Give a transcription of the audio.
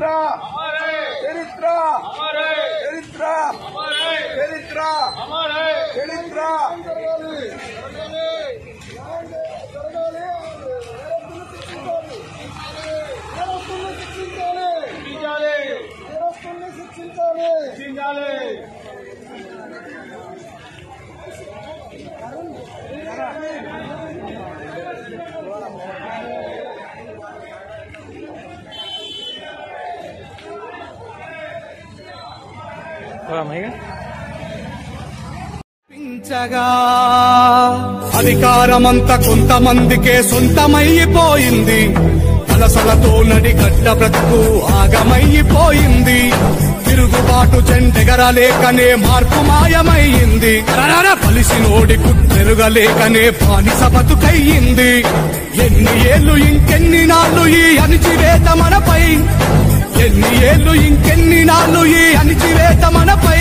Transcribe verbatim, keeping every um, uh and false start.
चरित्रा चरित्रा चरित्रा चरित्रा चरित्रा పించగా అధికారమంతా కొంతమందికే సొంతమైపోయింది కలసలతో నడిగడ్డ బ్రతుకు ఆగమైపోయింది తిరుగుబాటు జెండెగరలేకనే మార్పు మాయమైంది పలిసి నోడి కుట్టెరుగలేకనే బానిస బతుకయ్యింది ఎన్ని ఏళ్ళు ఇంకెన్ని నాళ్ళు ఈ అణిచివేత మనపై ఎన్ని ఏళ్ళు ఇంకెన్ని నాళ్ళు ఈ అణిచివేత మనపై